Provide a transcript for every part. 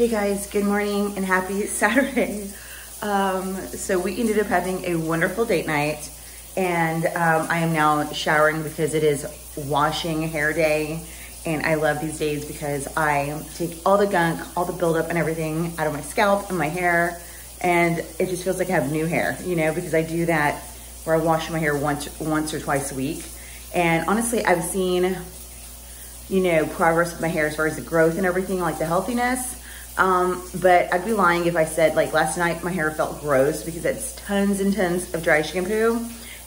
Hey guys, good morning and happy Saturday. So we ended up having a wonderful date night, and I am now showering because it is washing hair day, and I love these days because I take all the gunk, all the buildup and everything out of my scalp and my hair, and it just feels like I have new hair, you know, because I do that where I wash my hair once or twice a week. And honestly, I've seen, you know, progress with my hair as far as the growth and everything, like the healthiness. But I'd be lying if I said, like, last night my hair felt gross, because it's tons and tons of dry shampoo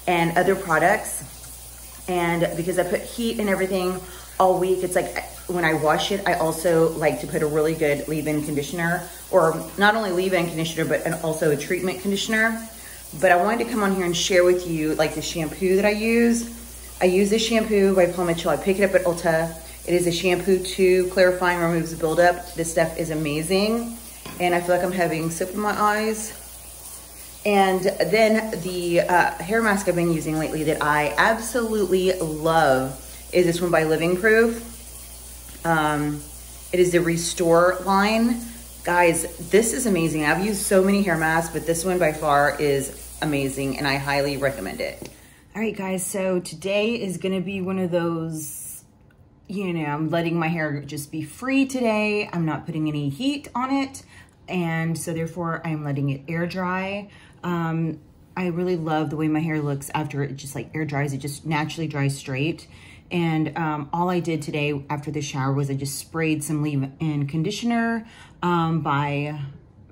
and other products. And because I put heat and everything all week, it's like when I wash it, I also like to put a really good leave-in conditioner, or not only leave-in conditioner, but also a treatment conditioner. But I wanted to come on here and share with you, like, the shampoo that I use. I use this shampoo by Paul Mitchell. I pick it up at Ulta. It is a shampoo to clarifying, removes buildup. This stuff is amazing. And I feel like I'm having soap in my eyes. And then the hair mask I've been using lately that I absolutely love is this one by Living Proof. It is the Restore line. Guys, this is amazing. I've used so many hair masks, but this one by far is amazing, and I highly recommend it. All right, guys, so today is gonna be one of those, you know, I'm letting my hair just be free today. I'm not putting any heat on it, and so therefore I'm letting it air dry. I really love the way my hair looks after it just like air dries. It just naturally dries straight. And all I did today after the shower was I just sprayed some leave-in conditioner by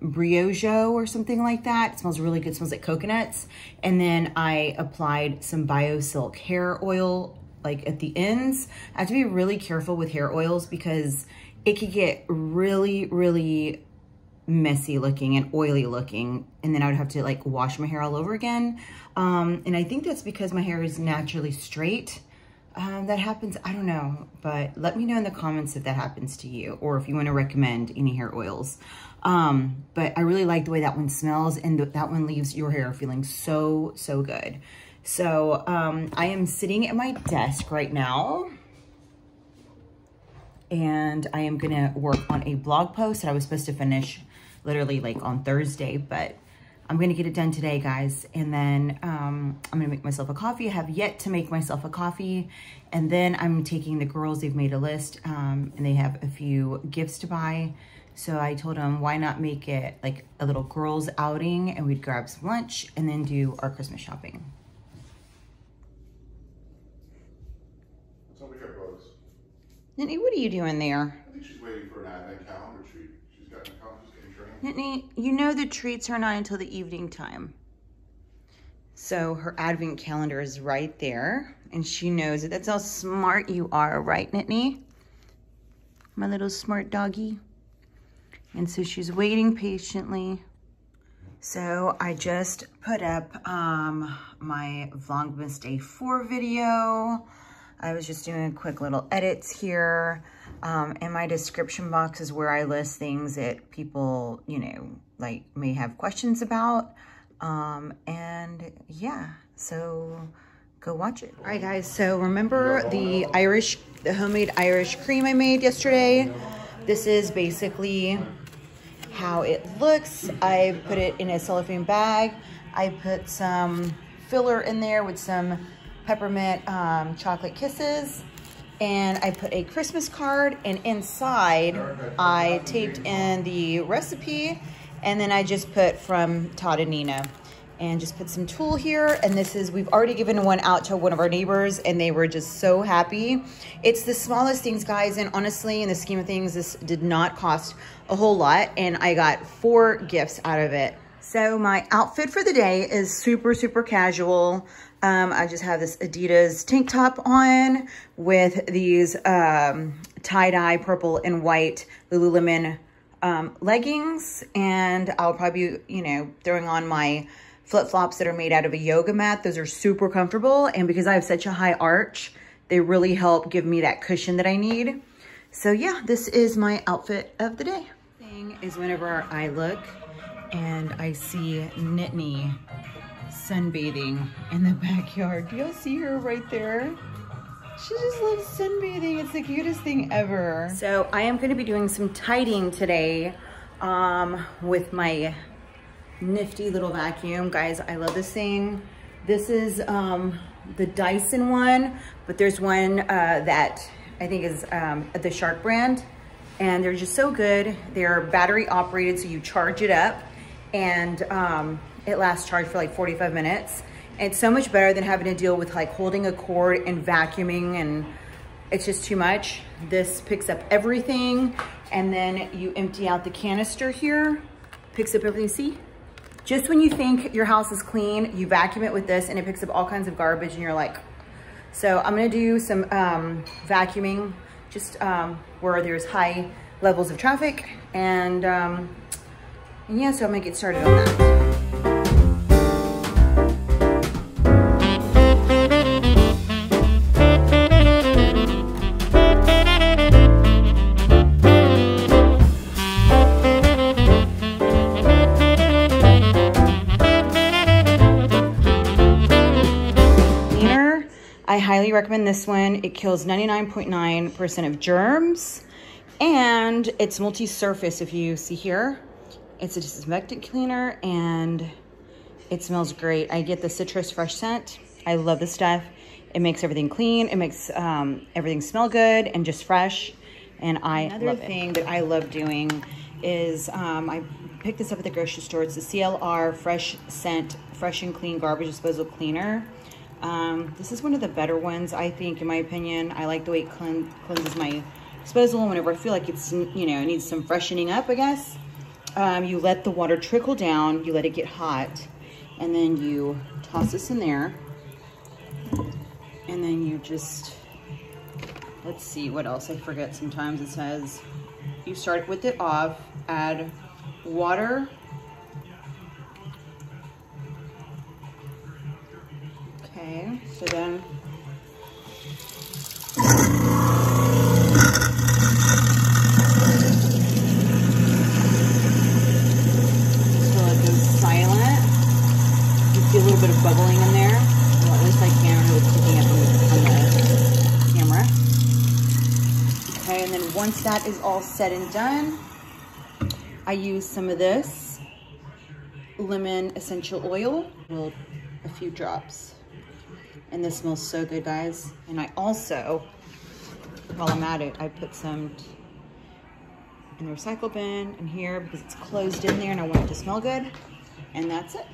Briogeo or something like that. It smells really good. It smells like coconuts. And then I applied some Bio Silk hair oil, like at the ends. I have to be really careful with hair oils because it could get really, really messy looking and oily looking. And then I would have to like wash my hair all over again. And I think that's because my hair is naturally straight. That happens, I don't know, but let me know in the comments if that happens to you, or if you want to recommend any hair oils. But I really like the way that one smells, and that one leaves your hair feeling so, so good. So I am sitting at my desk right now, and I am gonna work on a blog post that I was supposed to finish literally like on Thursday, but I'm gonna get it done today, guys. And then I'm gonna make myself a coffee. I have yet to make myself a coffee. And then I'm taking the girls, they've made a list, and they have a few gifts to buy. So I told them, why not make it like a little girls outing, and we'd grab some lunch and then do our Christmas shopping. Nittany, what are you doing there? I think she's waiting for an advent calendar treat. She's got an account, she's getting trained. Nittany, you know the treats are not until the evening time. So her advent calendar is right there, and she knows it. That's how smart you are, right, Nittany? My little smart doggy. And so she's waiting patiently. So I just put up my VLOGMAS Day 4 video. I was just doing quick little edits here. In my description box is where I list things that people, you know, like may have questions about. And yeah, so go watch it. All right, guys, so remember the homemade Irish cream I made yesterday? This is basically how it looks. I put it in a cellophane bag. I put some filler in there with some peppermint chocolate kisses, and I put a Christmas card, and inside I taped in the recipe, and then I just put from Todd and Nina, and just put some tulle here. And this is, we've already given one out to one of our neighbors, and they were just so happy. It's the smallest things, guys, and honestly, in the scheme of things, this did not cost a whole lot, and I got 4 gifts out of it. So my outfit for the day is super, super casual. I just have this Adidas tank top on with these tie-dye purple and white Lululemon leggings. And I'll probably be, you know, throwing on my flip-flops that are made out of a yoga mat. Those are super comfortable. And because I have such a high arch, they really help give me that cushion that I need. So yeah, this is my outfit of the day. Thing is, whenever I look and I see Nittany sunbathing in the backyard. Do y'all see her right there? She just loves sunbathing. It's the cutest thing ever. So I am going to be doing some tidying today. with my nifty little vacuum. Guys, I love this thing. This is the Dyson one, but there's one that I think is the Shark brand, and they're just so good. They're battery operated, so you charge it up, and it lasts charge for like 45 minutes. It's so much better than having to deal with like holding a cord and vacuuming, and it's just too much. This picks up everything, and then you empty out the canister here, picks up everything, see? Just when you think your house is clean, you vacuum it with this and it picks up all kinds of garbage, and you're like, so I'm gonna do some vacuuming just where there's high levels of traffic, and yeah, so I'm gonna get started on that. I highly recommend this one. It kills 99.9% of germs, and it's multi-surface. If you see here, it's a disinfectant cleaner, and it smells great. I get the citrus fresh scent. I love this stuff. It makes everything clean. It makes everything smell good and just fresh, and I love it. Another thing that I love doing is I picked this up at the grocery store. It's the CLR Fresh Scent Fresh and Clean Garbage Disposal Cleaner. This is one of the better ones, I think, in my opinion. I like the way it cleanses my disposal whenever I feel like it's, you know, it needs some freshening up, I guess. You let the water trickle down, you let it get hot, and then you toss this in there. And then you just, let's see what else, I forget sometimes. It says you start with it off, add water. Okay, so then until it goes silent. You see a little bit of bubbling in there. Well, at least I can't really pick it up on the camera. Okay, and then once that is all said and done, I use some of this lemon essential oil, a few drops. And this smells so good, guys. And I also, while I'm at it, I put some in the recycle bin in here because it's closed in there and I want it to smell good. And that's it.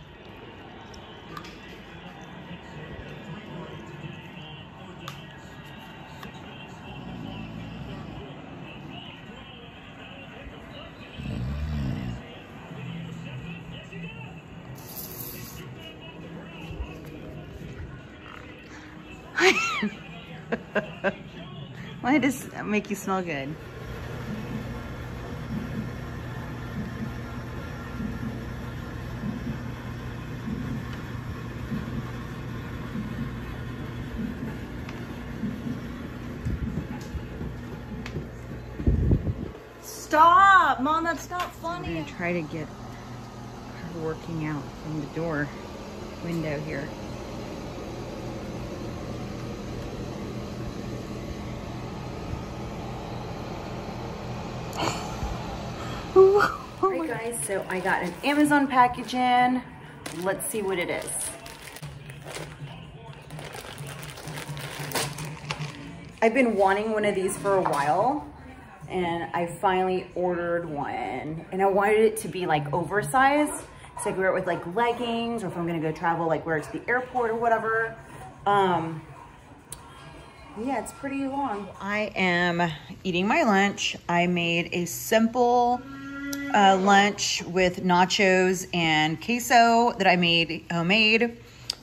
Why does it make you smell good? Stop, Mom, that's not funny. I'm gonna try to get her working out from the door window here. Alright guys, so I got an Amazon package in. Let's see what it is. I've been wanting one of these for a while, and I finally ordered one. And I wanted it to be like oversized, so I could wear it with like leggings, or if I'm gonna go travel, like wear it to the airport or whatever. Yeah, it's pretty long. I am eating my lunch. I made a simple lunch with nachos and queso that I made homemade,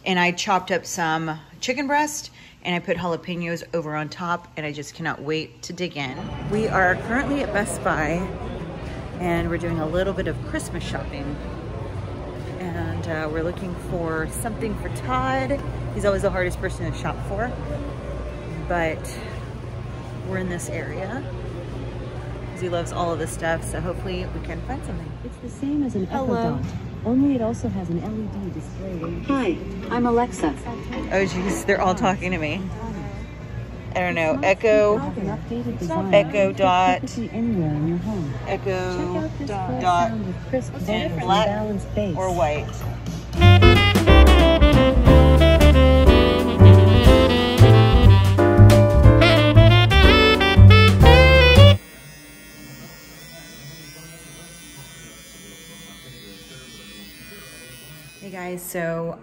and I chopped up some chicken breast and I put jalapenos over on top, and I just cannot wait to dig in. We are currently at Best Buy and we're doing a little bit of Christmas shopping, and we're looking for something for Todd. He's always the hardest person to shop for, but we're in this area. He loves all of this stuff, so hopefully we can find something. It's the same as an Echo Dot, only it also has an LED display. Hi, I'm Alexa. Oh geez, they're all talking to me. I don't know, Echo Dot, Echo Dot, and black or white. So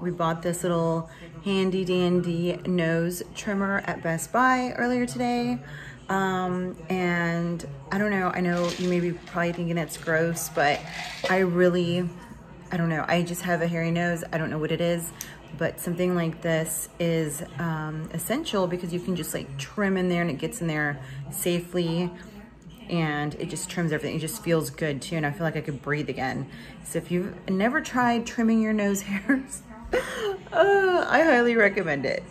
we bought this little handy dandy nose trimmer at Best Buy earlier today. And I don't know, I know you may be probably thinking it's gross, but I don't know, I just have a hairy nose. I don't know what it is, but something like this is essential because you can just like trim in there and it gets in there safely. And it just trims everything. It just feels good too. And I feel like I could breathe again. So if you've never tried trimming your nose hairs, I highly recommend it.